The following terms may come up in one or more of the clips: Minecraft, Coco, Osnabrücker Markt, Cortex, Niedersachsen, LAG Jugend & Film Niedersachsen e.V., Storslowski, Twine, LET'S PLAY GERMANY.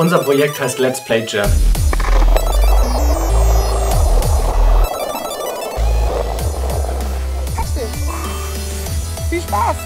Unser Projekt heißt Let's Play Jam. Viel Spaß!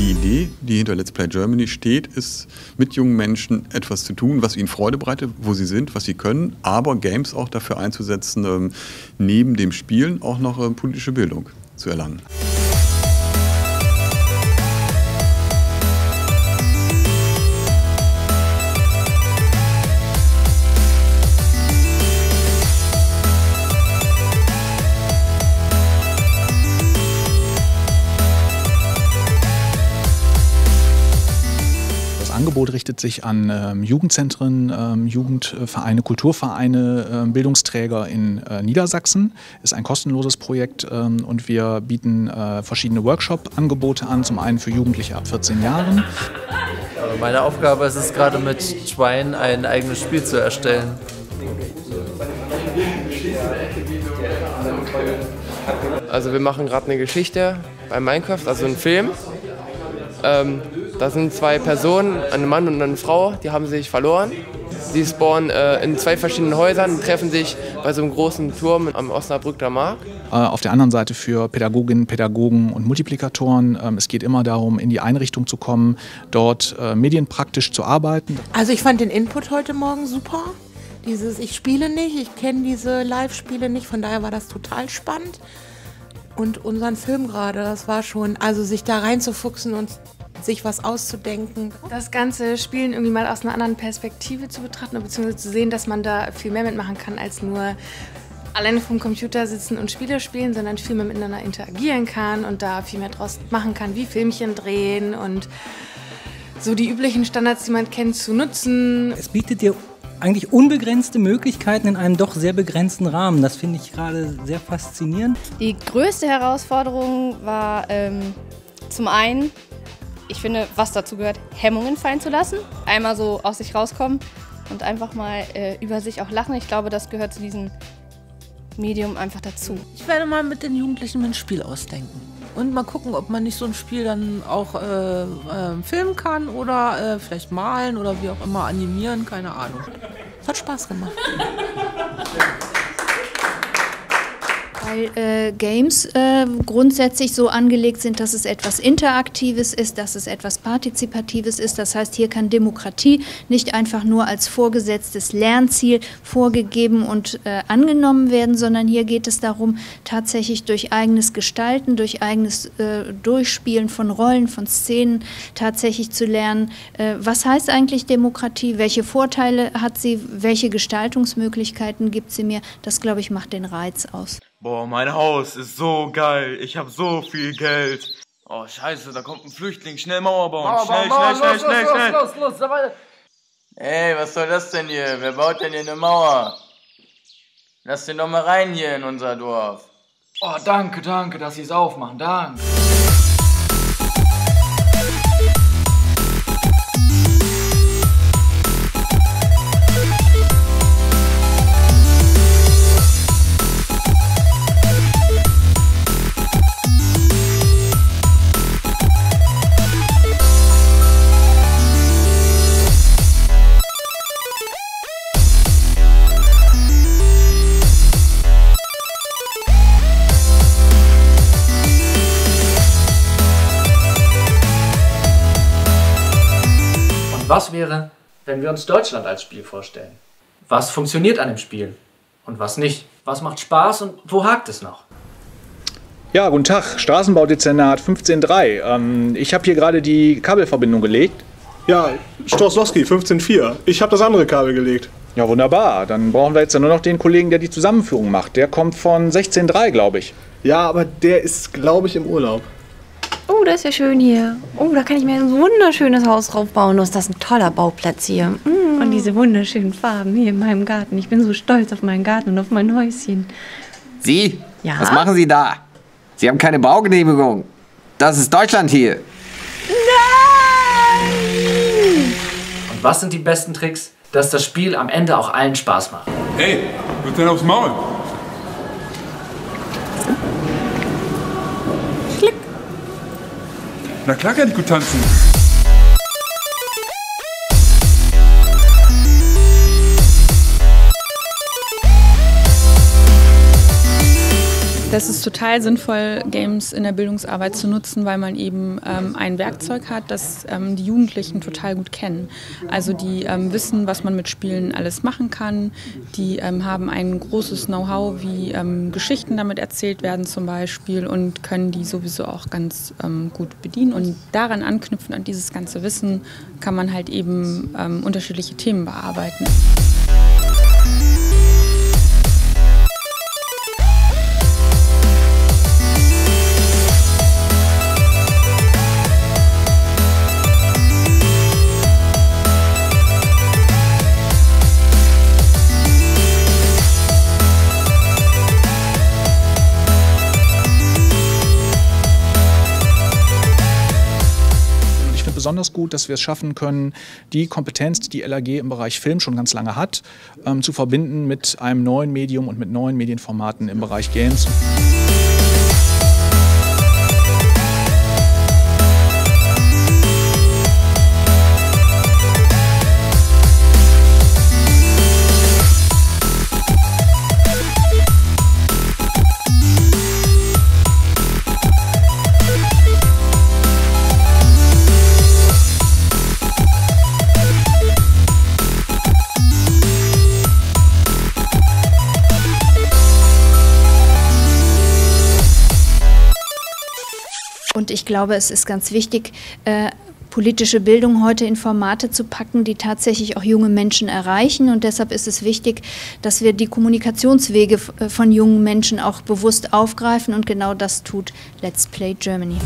Die Idee, die hinter Let's Play Germany steht, ist, mit jungen Menschen etwas zu tun, was ihnen Freude bereitet, wo sie sind, was sie können, aber Games auch dafür einzusetzen, neben dem Spielen auch noch politische Bildung zu erlangen. Das Angebot richtet sich an Jugendzentren, Jugendvereine, Kulturvereine, Bildungsträger in Niedersachsen. Ist ein kostenloses Projekt und wir bieten verschiedene Workshop-Angebote an, zum einen für Jugendliche ab 14 Jahren. Meine Aufgabe ist es gerade mit Twine ein eigenes Spiel zu erstellen. Also wir machen gerade eine Geschichte bei Minecraft, also einen Film. Da sind zwei Personen, ein Mann und eine Frau, die haben sich verloren. Sie spawnen in zwei verschiedenen Häusern und treffen sich bei so einem großen Turm am Osnabrücker Markt. Auf der anderen Seite für Pädagoginnen, Pädagogen und Multiplikatoren. Es geht immer darum, in die Einrichtung zu kommen, dort medienpraktisch zu arbeiten. Also ich fand den Input heute Morgen super. Dieses ich spiele nicht, ich kenne diese Live-Spiele nicht, von daher war das total spannend. Und unseren Film gerade, das war schon, also sich da reinzufuchsen und sich was auszudenken. Das ganze Spielen irgendwie mal aus einer anderen Perspektive zu betrachten, beziehungsweise zu sehen, dass man da viel mehr mitmachen kann, als nur alleine vom Computer sitzen und Spiele spielen, sondern viel mehr miteinander interagieren kann und da viel mehr draus machen kann, wie Filmchen drehen und so die üblichen Standards, die man kennt, zu nutzen. Es bietet dir eigentlich unbegrenzte Möglichkeiten in einem doch sehr begrenzten Rahmen. Das finde ich gerade sehr faszinierend. Die größte Herausforderung war zum einen, ich finde, was dazu gehört, Hemmungen fallen zu lassen. Einmal so aus sich rauskommen und einfach mal über sich auch lachen. Ich glaube, das gehört zu diesem Medium einfach dazu. Ich werde mal mit den Jugendlichen ein Spiel ausdenken. Und mal gucken, ob man nicht so ein Spiel dann auch filmen kann oder vielleicht malen oder wie auch immer animieren, keine Ahnung. Hat Spaß gemacht. Weil Games grundsätzlich so angelegt sind, dass es etwas Interaktives ist, dass es etwas Partizipatives ist. Das heißt, hier kann Demokratie nicht einfach nur als vorgesetztes Lernziel vorgegeben und angenommen werden, sondern hier geht es darum, tatsächlich durch eigenes Gestalten, durch eigenes Durchspielen von Rollen, von Szenen tatsächlich zu lernen, was heißt eigentlich Demokratie, welche Vorteile hat sie, welche Gestaltungsmöglichkeiten gibt sie mir. Das, glaube ich, macht den Reiz aus. Boah, mein Haus ist so geil. Ich hab so viel Geld. Oh, scheiße, da kommt ein Flüchtling. Schnell Mauer bauen. Schnell, los. Ey, was soll das denn hier? Wer baut denn hier eine Mauer? Lass den doch mal rein hier in unser Dorf. Oh, danke, dass Sie es aufmachen. Danke. Was wäre, wenn wir uns Deutschland als Spiel vorstellen? Was funktioniert an dem Spiel und was nicht? Was macht Spaß und wo hakt es noch? Ja, guten Tag, Straßenbaudezernat 15.3. Ich habe hier gerade die Kabelverbindung gelegt. Ja, Storslowski 15.4. Ich habe das andere Kabel gelegt. Ja, wunderbar. Dann brauchen wir jetzt ja nur noch den Kollegen, der die Zusammenführung macht. Der kommt von 16.3, glaube ich. Ja, aber der ist, glaube ich, im Urlaub. Oh, das ist ja schön hier. Oh, da kann ich mir ein wunderschönes Haus draufbauen. Oh, ist das ein toller Bauplatz hier. Mm. Und diese wunderschönen Farben hier in meinem Garten. Ich bin so stolz auf meinen Garten und auf mein Häuschen. Sie? Ja? Was machen Sie da? Sie haben keine Baugenehmigung. Das ist Deutschland hier. Nein! Und was sind die besten Tricks, dass das Spiel am Ende auch allen Spaß macht? Hey, du denn aufs Maul? Klick. Na klar kann ich gut tanzen. Das ist total sinnvoll, Games in der Bildungsarbeit zu nutzen, weil man eben ein Werkzeug hat, das die Jugendlichen total gut kennen. Also die wissen, was man mit Spielen alles machen kann. Die haben ein großes Know-how, wie Geschichten damit erzählt werden zum Beispiel, und können die sowieso auch ganz gut bedienen. Und daran anknüpfen, an dieses ganze Wissen, kann man halt eben unterschiedliche Themen bearbeiten. Besonders gut, dass wir es schaffen können, die Kompetenz, die die LAG im Bereich Film schon ganz lange hat, zu verbinden mit einem neuen Medium und mit neuen Medienformaten im Bereich Games. Und ich glaube, es ist ganz wichtig, politische Bildung heute in Formate zu packen, die tatsächlich auch junge Menschen erreichen. Und deshalb ist es wichtig, dass wir die Kommunikationswege von jungen Menschen auch bewusst aufgreifen. Und genau das tut Let's Play Germany.